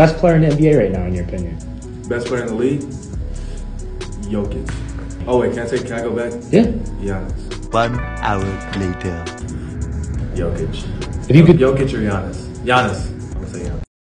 Best player in the NBA right now, in your opinion? Best player in the league? Jokic. Oh wait, can I go back? Yeah. Giannis. 1 hour later. Jokic. If you could, Jokic or Giannis? Giannis. I'm gonna say Giannis.